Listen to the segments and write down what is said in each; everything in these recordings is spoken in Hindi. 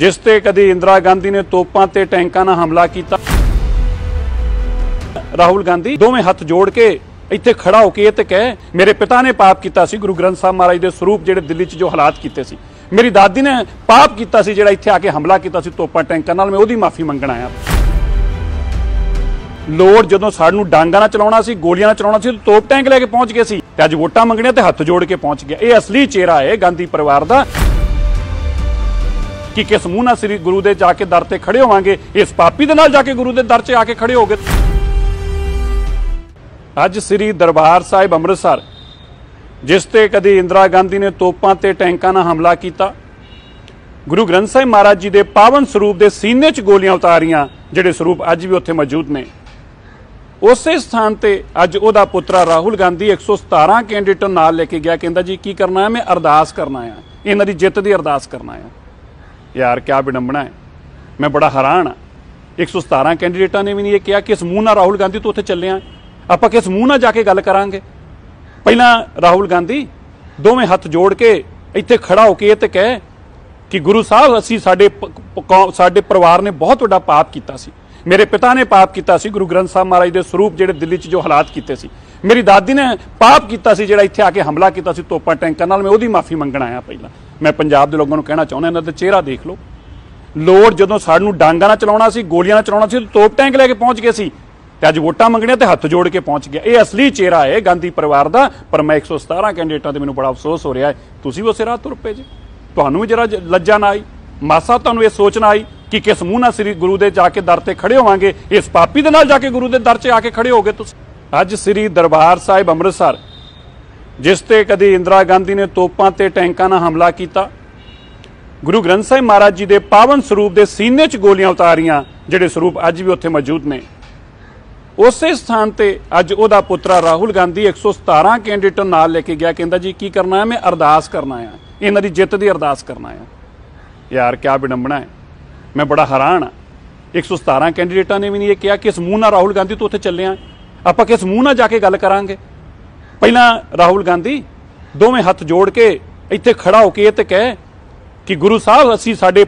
जिस ते कदी इंदिरा गांधी ने तोपां ते टैंकां नाल हमला कीता। राहुल गांधी दोवें हत्थ जोड़ के इत्थे खड़ा होके ते कहे मेरे पिता ने पाप कीता सी, गुरु ग्रंथ साहब महाराज दे सरूप जिहड़े दिल्ली च जो हालात कीते सी, मेरी दादी ने पाप कीता सी जिहड़ा इत्थे आके हमला कीता सी तोपां टैंकां नाल, मैं ओहदी माफी मंगण आया। लोड़ जदों सानूं डांगा ना चलाउणा सी, गोलियां ना चलाउणा सी, तोप टैंक लैके पहुंच गए सी ते अज वोटां मंगणियां ते हत्थ जोड़ के पहुंच गया। यह असली चेहरा है गांधी परिवार दा कि किस मूँह नाल श्री गुरु दे जाके दर ते खड़े होवांगे, इस पापी दे नाल जाके गुरु दे दर च आके खड़े हो गए। अज श्री दरबार साहिब अमृतसर जिस ते कदी इंदिरा गांधी ने तोपां ते टैंकां नाल हमला कीता, गुरु ग्रंथ साहिब महाराज जी दे पावन सरूप दे सीने च गोलियां उतारियां जिहड़े सरूप अज भी उत्थे मौजूद ने, उसे स्थान ते अज उहदा पुत्तरा राहुल गांधी 117 कैंडिडेट नाल लेके गया, कहंदा जी की करना है, मैं अरदास करना है, इन्हां दी जित दी अरदास करना है। यार क्या विडंबना है, मैं बड़ा हैरान हाँ। 117 कैंडिडेटा ने भी नहीं किया कि इस मूँह नाल राहुल गांधी तो उत्थे चले आं, आपां किस मूँह नाल जाके गल करांगे। पहला राहुल गांधी दोवें हत्थ जोड़ के इत्थे खड़ा होके ते कहे कि गुरु साहब असीं साडे परिवार ने बहुत वड्डा पाप कीता सी, मेरे पिता ने पाप कीता सी, गुरु ग्रंथ साहब महाराज दे सरूप जिहड़े दिल्ली च जो हालात कीते सी, मेरी दादी ने पाप कीता सी जिहड़ा इत्थे आके हमला कीता सी तोपां टैंकां नाल, मैं ओहदी माफ़ी मंगण आया। पहला मैं पंजाब दे लोकां नूं कहना चाहुंदा इन्हां दा चेहरा देख लो, लोड़ जदों सानूं डांगा ना चलाउणा सी, गोलियां ना चलाउणा सी, तोप टैंक लैके पहुंच गए सी ते अज वोटां मंगणियां ते हत्थ जोड़ के पहुंच गया। यह असली चेहरा है गांधी परिवार दा। पर मैं 117 कैंडिडेटां ते मैनूं बड़ा अफसोस हो रिहा है, तुसीं उस राह तुर पे जे, तुहानूं जरा लज्जा ना आई, मासा तुहानूं यह सोच ना आई कि किस मूँह नाल श्री गुरु दे जाके दर ते खड़े होवांगे, इस पापी दे नाल जाके गुरु दे दर च आके खड़े हो गए तुसीं। अज श्री दरबार साहिब अमृतसर जिस ते कदी इंदिरा गांधी ने तोपां ते टैंकां नाल हमला कीता, गुरु ग्रंथ साहिब महाराज जी दे पावन सरूप दे सीने च गोलियां उतारियां जिहड़े सरूप अज भी उत्थे मौजूद ने, उसे स्थान ते अज उहदा पुत्तरा राहुल गांधी 117 कैंडिडेट नाल लेके गया, कहंदा जी की करना है, मैं अरदास करना है, इन्हां दी जित दी अरदास करना है। यार क्या विडंबना है, मैं बड़ा हैरान हाँ। 117 कैंडिडेटा ने भी नहीं किया कि इस मूँह नाल राहुल गांधी तो उत्थे चले आं, आपां किस मूँह नाल जाके गल करांगे। पहला राहुल गांधी दोवें हत्थ जोड़ के इत्थे खड़ा होके ते कहे कि गुरु साहब असीं साडे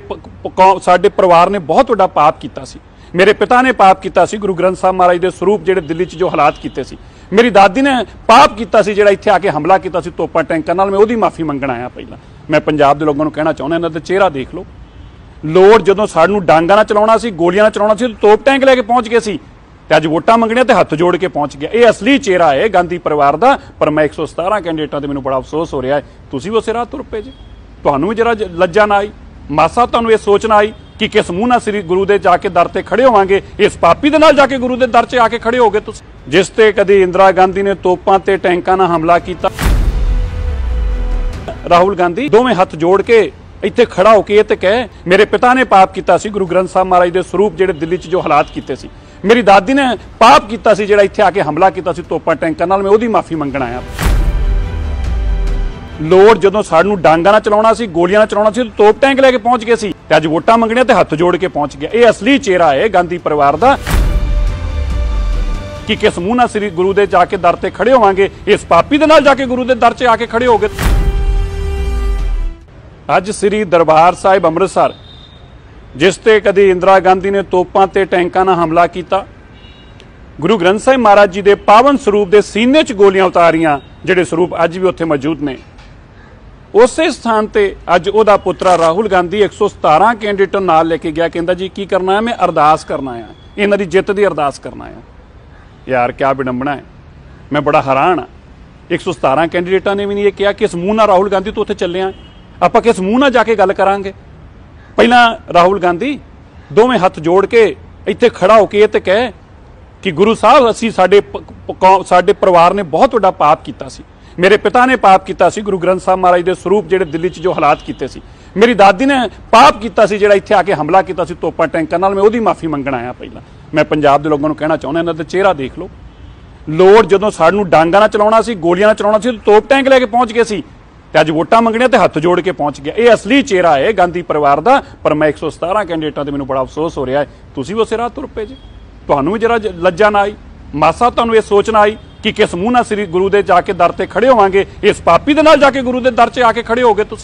परिवार ने बहुत वड्डा पाप कीता सी, मेरे पिता ने पाप कीता सी, गुरु ग्रंथ साहब महाराज दे सरूप जिहड़े दिल्ली च जो हालात कीते सी, मेरी दादी ने पाप कीता सी जिहड़ा इत्थे आके हमला कीता सी तोपां टैंकां नाल, मैं ओहदी माफ़ी मंगण आया। पहला मैं पंजाब दे लोकां नूं कहना चाहुंदा इन्हां दा चेहरा देख लो, लोड़ जदों सानूं डांगा ना चलाउणा सी, गोलियां ना चलाउणा सी, तोप टैंक लैके पहुंच गए सी ते अज वोटां मंगणियां ते हत्थ जोड़ के पहुंच गया। यह असली चेहरा है गांधी परिवार दा। पर मैं 117 कैंडिडेटां ते मैनूं बड़ा अफसोस हो रिहा है, तुसीं उस राह तुर पे जे, तुहानूं जरा लज्जा ना आई, मासा तुहानूं यह सोच ना आई कि किस मूँह नाल श्री गुरु दे जाके दर ते खड़े होवांगे, इस पापी दे नाल जाके गुरु दे दर च आके खड़े हो गए तुसीं। जिस ते कदी इंदिरा गांधी ने तोपां ते टैंकां नाल हमला कीता, राहुल गांधी दोवें हत्थ जोड़ के इत्थे खड़ा होके ते कहे मेरे पिता ने पाप कीता सी, गुरु ग्रंथ साहब महाराज दे सरूप जिहड़े दिल्ली च जो हालात कीते सी, मेरी दादी ने पाप कीता सी जिहड़ा इत्थे आके हमला कीता सी तोपां टैंकां नाल, मैं ओहदी माफ़ी मंगण आया। लोड़ जदों सानूं डांगा ना चलाउणा सी, गोलियां ना चलाउणा सी, तोप टैंक लैके पहुंच गए सी ते अज वोटां मंगणियां ते हत्थ जोड़ के पहुंच गया। यह असली चेहरा है गांधी परिवार दा कि किस मूँह नाल श्री गुरु दे जाके दर ते खड़े होवांगे, इस पापी दे नाल जाके गुरु दे दर च आके खड़े हो गए। अज श्री दरबार साहिब अमृतसर जिस ते कदी इंदिरा गांधी ने तोपां ते टैंकां नाल हमला कीता, गुरु ग्रंथ साहिब महाराज जी दे पावन सरूप दे सीने च गोलियां उतारियां जिहड़े सरूप अज भी उत्थे मौजूद ने, उसे स्थान ते अज उहदा पुत्तरा राहुल गांधी 117 कैंडिडेट नाल लेके गया, कहंदा जी की करना है, मैं अरदास करना है, इन्हां दी जित दी अरदास करना है। यार क्या विडंबना है, मैं बड़ा हैरान हाँ। 117 कैंडिडेटा ने भी नहीं किया कि इस मूँह नाल राहुल गांधी तो उत्थे चले आं, आपां किस मूँह नाल जाके गल करांगे। पहला राहुल गांधी दोवें हत्थ जोड़ के इत्थे खड़ा होके ते कहे कि गुरु साहब असीं साडे परिवार ने बहुत वड्डा पाप कीता सी, मेरे पिता ने पाप कीता सी, गुरु ग्रंथ साहब महाराज दे सरूप जिहड़े दिल्ली च जो हालात कीते सी, मेरी दादी ने पाप कीता सी जिहड़ा इत्थे आके हमला कीता सी तोपां टैंकां नाल, मैं ओहदी माफ़ी मंगण आया। पहला मैं पंजाब दे लोकां नूं कहना चाहुंदा इन्हां दा चेहरा देख लो, लोड़ जदों सानूं डांगा ना चलाउणा सी, गोलियां ना चलाउणा सी, तोप टैंक लैके पहुंच गए सी ते अज वोटां मंगणियां ते हत्थ जोड़ के पहुंच गया। यह असली चेहरा है गांधी परिवार दा। पर मैं 117 कैंडिडेटां ते मैनूं बड़ा अफसोस हो रिहा है, तुसीं उस राह तुर पे जे, तुहानूं जरा लज्जा ना आई, मासा तुहानूं यह सोच ना आई कि किस मूँह नाल श्री गुरु दे जाके दर ते खड़े होवांगे, इस पापी दे नाल जाके गुरु दे दर च आके खड़े हो गए तुसीं।